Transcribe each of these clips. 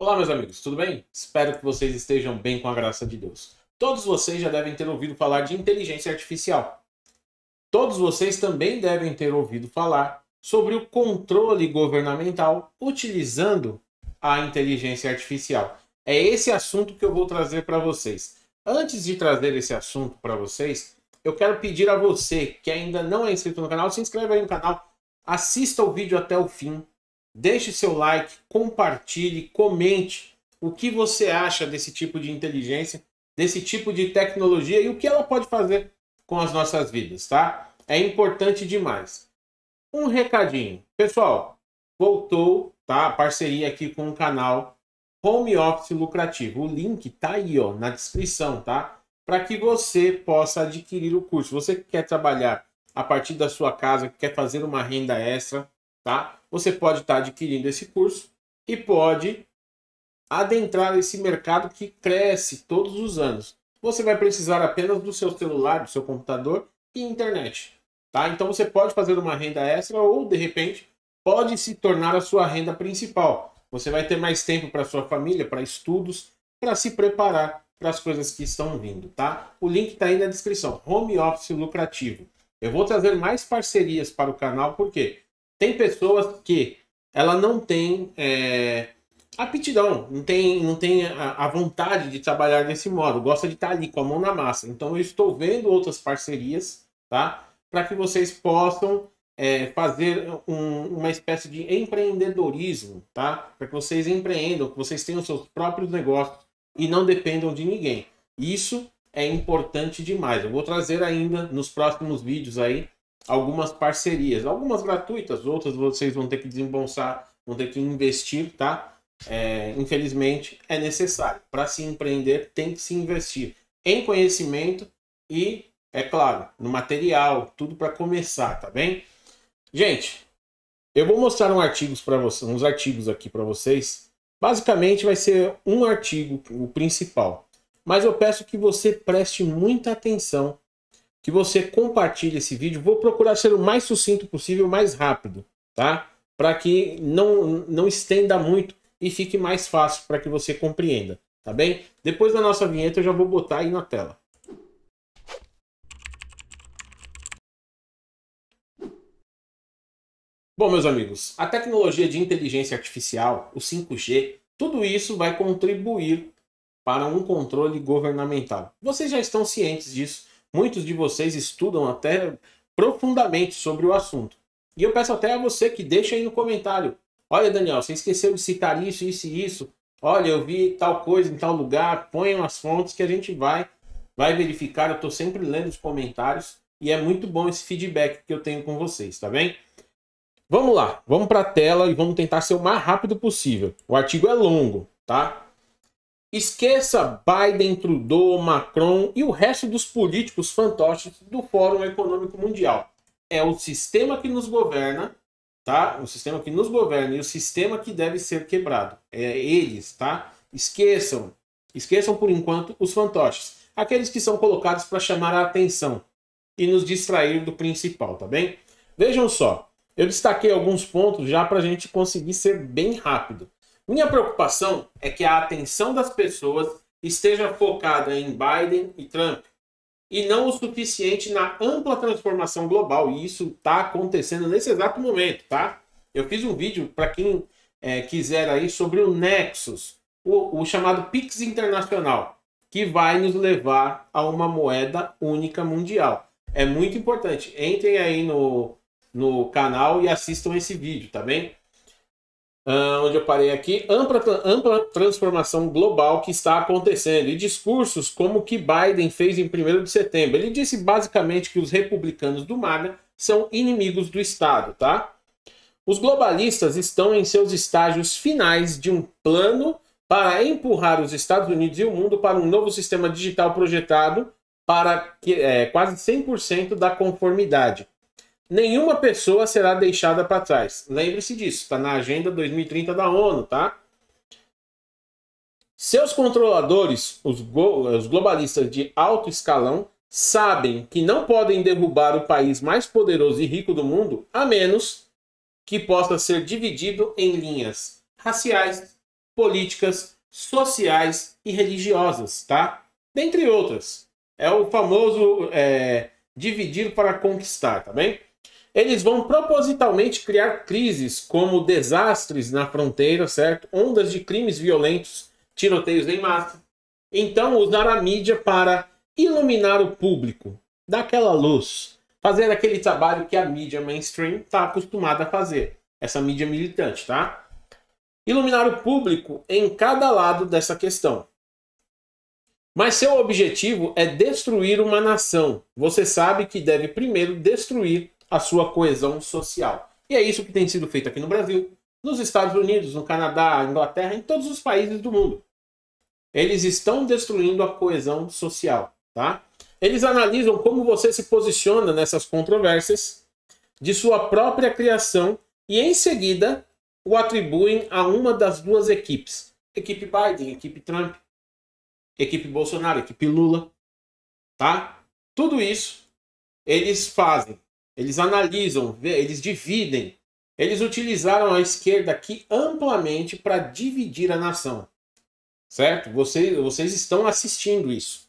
Olá, meus amigos, tudo bem? Espero que vocês estejam bem, com a graça de Deus. Todos vocês já devem ter ouvido falar de inteligência artificial. Todos vocês também devem ter ouvido falar sobre o controle governamental utilizando a inteligência artificial. É esse assunto que eu vou trazer para vocês. Antes de trazer esse assunto para vocês, eu quero pedir a você que ainda não é inscrito no canal, se inscreva aí no canal, assista o vídeo até o fim. Deixe seu like, compartilhe, comente o que você acha desse tipo de inteligência, desse tipo de tecnologia e o que ela pode fazer com as nossas vidas, tá? É importante demais. Um recadinho. Pessoal, voltou, tá? A parceria aqui com o canal Home Office Lucrativo. O link tá aí, ó, na descrição, tá? Para que você possa adquirir o curso. Você que quer trabalhar a partir da sua casa, que quer fazer uma renda extra, tá? Você pode estar adquirindo esse curso e pode adentrar esse mercado que cresce todos os anos. Você vai precisar apenas do seu celular, do seu computador e internet, tá? Então você pode fazer uma renda extra ou, de repente, pode se tornar a sua renda principal. Você vai ter mais tempo para sua família, para estudos, para se preparar para as coisas que estão vindo, tá? O link está aí na descrição, Home Office Lucrativo. Eu vou trazer mais parcerias para o canal, por quê? Tem pessoas que ela não tem aptidão, não tem a vontade de trabalhar desse modo, gosta de estar ali com a mão na massa. Então eu estou vendo outras parcerias, tá? Para que vocês possam fazer uma espécie de empreendedorismo, tá? Para que vocês empreendam, que vocês tenham seus próprios negócios e não dependam de ninguém. Isso é importante demais. Eu vou trazer ainda nos próximos vídeos aí algumas parcerias, algumas gratuitas, outras vocês vão ter que desembolsar, vão ter que investir, tá? Infelizmente, é necessário. Para se empreender, tem que se investir em conhecimento e, é claro, no material, tudo para começar, tá bem? Gente, eu vou mostrar uns artigos aqui para vocês. Basicamente, vai ser um artigo, o principal. Mas eu peço que você preste muita atenção, que você compartilhe esse vídeo. Vou procurar ser o mais sucinto possível, mais rápido, tá? Para que não estenda muito e fique mais fácil para que você compreenda, tá bem? Depois da nossa vinheta eu já vou botar aí na tela. Bom, meus amigos, a tecnologia de inteligência artificial, o 5G, tudo isso vai contribuir para um controle governamental. Vocês já estão cientes disso. Muitos de vocês estudam até profundamente sobre o assunto. E eu peço até a você que deixe aí no comentário. Olha, Daniel, você esqueceu de citar isso, isso e isso. Olha, eu vi tal coisa em tal lugar. Ponham as fontes que a gente vai verificar. Eu estou sempre lendo os comentários. E é muito bom esse feedback que eu tenho com vocês, tá bem? Vamos lá. Vamos para a tela e vamos tentar ser o mais rápido possível. O artigo é longo, tá? Esqueça Biden, Trudeau, Macron e o resto dos políticos fantoches do Fórum Econômico Mundial. É o sistema que nos governa, tá? O sistema que nos governa e o sistema que deve ser quebrado. É eles, tá? Esqueçam. Esqueçam, por enquanto, os fantoches. Aqueles que são colocados para chamar a atenção e nos distrair do principal, tá bem? Vejam só. Eu destaquei alguns pontos já para a gente conseguir ser bem rápido. Minha preocupação é que a atenção das pessoas esteja focada em Biden e Trump e não o suficiente na ampla transformação global. E isso está acontecendo nesse exato momento, tá? Eu fiz um vídeo para quem quiser aí sobre o Nexus, o chamado Pix internacional, que vai nos levar a uma moeda única mundial. É muito importante. Entrem aí no canal e assistam esse vídeo, tá bem? Onde eu parei aqui, ampla transformação global que está acontecendo. E discursos como o que Biden fez em 1º de setembro. Ele disse basicamente que os republicanos do MAGA são inimigos do Estado, tá? Os globalistas estão em seus estágios finais de um plano para empurrar os Estados Unidos e o mundo para um novo sistema digital projetado para quase 100% da conformidade. Nenhuma pessoa será deixada para trás. Lembre-se disso, está na agenda 2030 da ONU, tá? Seus controladores, os globalistas de alto escalão, sabem que não podem derrubar o país mais poderoso e rico do mundo, a menos que possa ser dividido em linhas raciais, políticas, sociais e religiosas, tá? Dentre outras. É o famoso dividir para conquistar, tá bem? Eles vão propositalmente criar crises como desastres na fronteira, certo? Ondas de crimes violentos, tiroteios em massa. Então, usar a mídia para iluminar o público, dar aquela luz, fazer aquele trabalho que a mídia mainstream está acostumada a fazer, essa mídia militante, tá? Iluminar o público em cada lado dessa questão. Mas seu objetivo é destruir uma nação. Você sabe que deve primeiro destruir a sua coesão social. E é isso que tem sido feito aqui no Brasil, nos Estados Unidos, no Canadá, Inglaterra, em todos os países do mundo. Eles estão destruindo a coesão social, tá? Eles analisam como você se posiciona nessas controvérsias de sua própria criação e, em seguida, o atribuem a uma das duas equipes. Equipe Biden, equipe Trump, equipe Bolsonaro, equipe Lula, tá? Tudo isso eles fazem. Eles analisam, eles dividem. Eles utilizaram a esquerda aqui amplamente para dividir a nação. Certo? Vocês estão assistindo isso.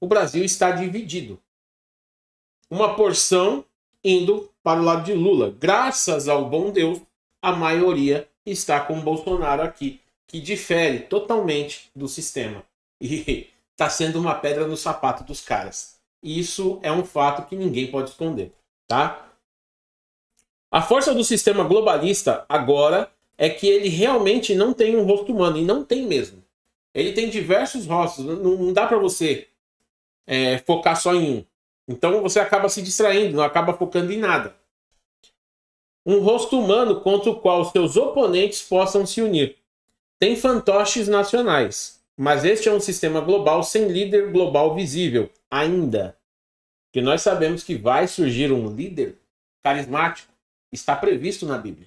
O Brasil está dividido. Uma porção indo para o lado de Lula. Graças ao bom Deus, a maioria está com Bolsonaro aqui, que difere totalmente do sistema. E está sendo uma pedra no sapato dos caras. Isso é um fato que ninguém pode esconder. Tá? A força do sistema globalista agora é que ele realmente não tem um rosto humano, e não tem mesmo. Ele tem diversos rostos, não dá para você focar só em um. Então você acaba se distraindo, não acaba focando em nada. Um rosto humano contra o qual seus oponentes possam se unir. Tem fantoches nacionais, mas este é um sistema global sem líder global visível, ainda. Que nós sabemos que vai surgir um líder carismático, está previsto na Bíblia.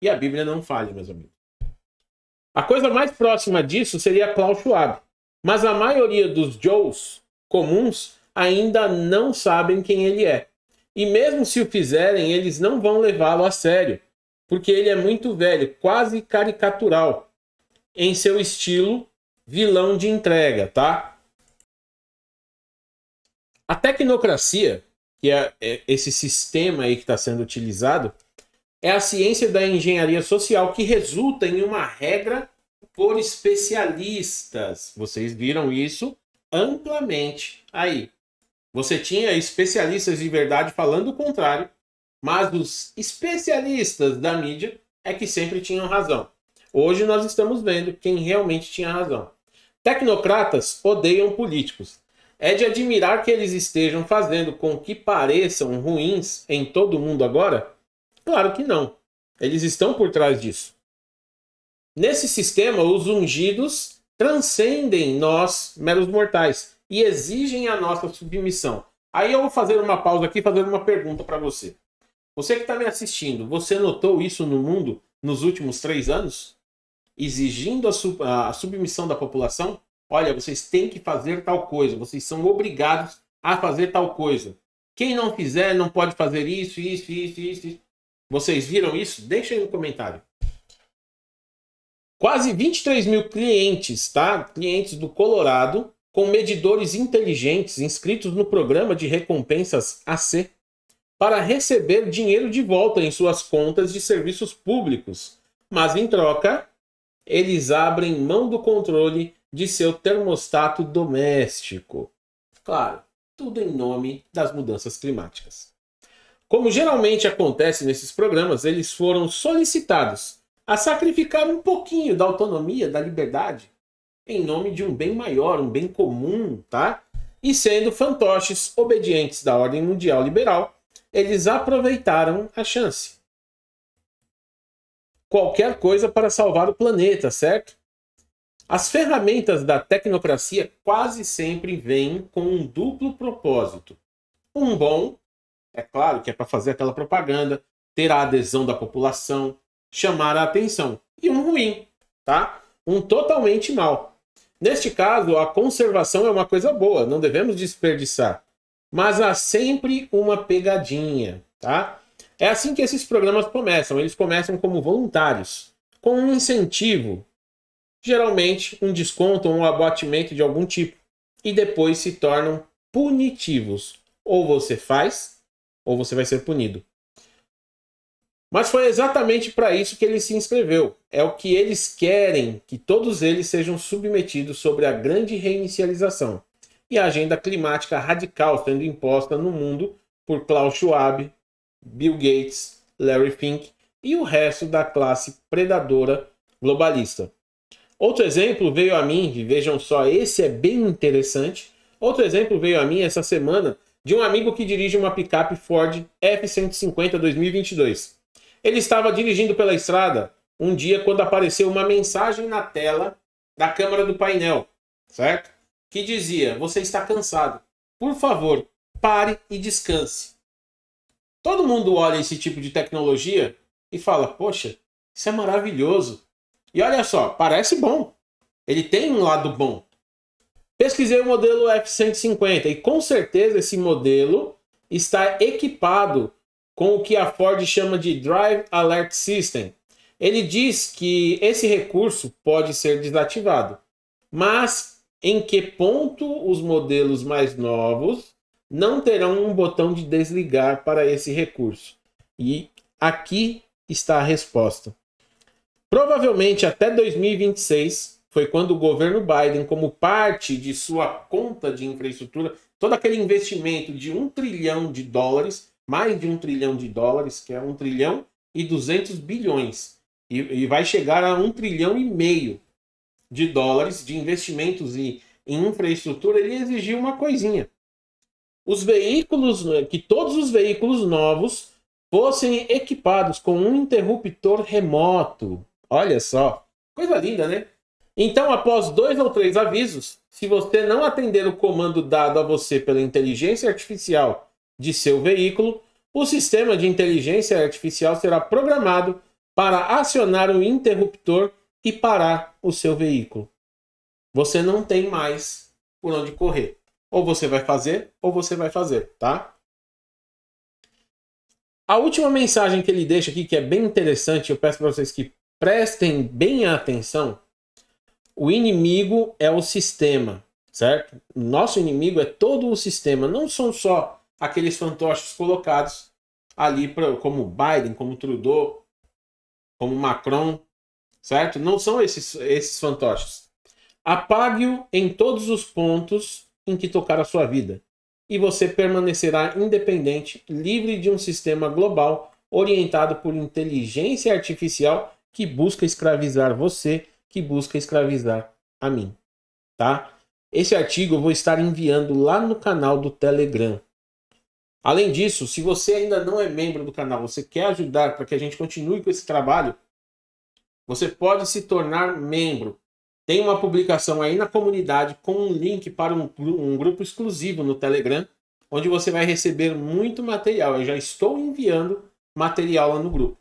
E a Bíblia não falha, meus amigos. A coisa mais próxima disso seria Klaus Schwab. Mas a maioria dos Joes comuns ainda não sabem quem ele é. E mesmo se o fizerem, eles não vão levá-lo a sério. Porque ele é muito velho, quase caricatural. Em seu estilo, vilão de entrega, tá? A tecnocracia, que é esse sistema aí que está sendo utilizado, é a ciência da engenharia social que resulta em uma regra por especialistas. Vocês viram isso amplamente aí. Você tinha especialistas de verdade falando o contrário, mas os especialistas da mídia é que sempre tinham razão. Hoje nós estamos vendo quem realmente tinha razão. Tecnocratas odeiam políticos. É de admirar que eles estejam fazendo com que pareçam ruins em todo mundo agora? Claro que não. Eles estão por trás disso. Nesse sistema, os ungidos transcendem nós, meros mortais, e exigem a nossa submissão. Aí eu vou fazer uma pausa aqui, fazendo uma pergunta para você. Você que está me assistindo, você notou isso no mundo nos últimos 3 anos? Exigindo a submissão da população? Olha, vocês têm que fazer tal coisa, vocês são obrigados a fazer tal coisa. Quem não fizer não pode fazer isso, isso, isso, isso. Vocês viram isso? Deixa aí no comentário. Quase 23 mil clientes, tá? Clientes do Colorado, com medidores inteligentes inscritos no programa de recompensas AC, para receber dinheiro de volta em suas contas de serviços públicos. Mas, em troca, eles abrem mão do controle de seu termostato doméstico. Claro, tudo em nome das mudanças climáticas. Como geralmente acontece nesses programas, eles foram solicitados a sacrificar um pouquinho da autonomia, da liberdade, em nome de um bem maior, um bem comum, tá? E sendo fantoches obedientes da ordem mundial liberal, eles aproveitaram a chance. Qualquer coisa para salvar o planeta, certo? As ferramentas da tecnocracia quase sempre vêm com um duplo propósito. Um bom... É claro que é para fazer aquela propaganda, ter a adesão da população, chamar a atenção. E um ruim, tá? Um totalmente mal. Neste caso, a conservação é uma coisa boa, não devemos desperdiçar. Mas há sempre uma pegadinha, tá? É assim que esses programas começam. Eles começam como voluntários, com um incentivo geralmente um desconto ou um abatimento de algum tipo, e depois se tornam punitivos. Ou você faz, ou você vai ser punido. Mas foi exatamente para isso que ele se inscreveu. É o que eles querem, que todos eles sejam submetidos sobre a grande reinicialização e a agenda climática radical sendo imposta no mundo por Klaus Schwab, Bill Gates, Larry Fink e o resto da classe predadora globalista. Outro exemplo veio a mim, e vejam só, esse é bem interessante. Outro exemplo veio a mim essa semana de um amigo que dirige uma picape Ford F-150 2022. Ele estava dirigindo pela estrada um dia quando apareceu uma mensagem na tela da câmera do painel, certo? Que dizia: você está cansado, por favor, pare e descanse. Todo mundo olha esse tipo de tecnologia e fala: poxa, isso é maravilhoso. E olha só, parece bom. Ele tem um lado bom. Pesquisei o modelo F-150 e com certeza esse modelo está equipado com o que a Ford chama de Drive Alert System. Ele diz que esse recurso pode ser desativado, mas em que ponto os modelos mais novos não terão um botão de desligar para esse recurso? E aqui está a resposta. Provavelmente até 2026 foi quando o governo Biden, como parte de sua conta de infraestrutura, todo aquele investimento de $1 trilhão, mais de $1 trilhão, que é $1,2 trilhão, e vai chegar a $1,5 trilhão de investimentos em infraestrutura, ele exigiu uma coisinha. Os veículos, que todos os veículos novos fossem equipados com um interruptor remoto. Olha só, coisa linda, né? Então, após 2 ou 3 avisos, se você não atender o comando dado a você pela inteligência artificial de seu veículo, o sistema de inteligência artificial será programado para acionar o interruptor e parar o seu veículo. Você não tem mais por onde correr. Ou você vai fazer, tá? A última mensagem que ele deixa aqui, que é bem interessante, eu peço para vocês que prestem bem a atenção. O inimigo é o sistema, certo? Nosso inimigo é todo o sistema, não são só aqueles fantoches colocados ali como Biden, como Trudeau, como Macron, certo? Não são esses fantoches. Apague-o em todos os pontos em que tocar a sua vida e você permanecerá independente, livre de um sistema global orientado por inteligência artificial que busca escravizar você, que busca escravizar a mim, tá? Esse artigo eu vou estar enviando lá no canal do Telegram. Além disso, se você ainda não é membro do canal, você quer ajudar para que a gente continue com esse trabalho, você pode se tornar membro. Tem uma publicação aí na comunidade com um link para um grupo exclusivo no Telegram, onde você vai receber muito material. Eu já estou enviando material lá no grupo.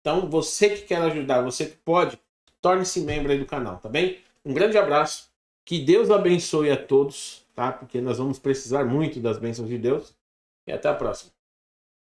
Então, você que quer ajudar, você que pode, torne-se membro aí do canal, tá bem? Um grande abraço, que Deus abençoe a todos, tá? Porque nós vamos precisar muito das bênçãos de Deus. E até a próxima.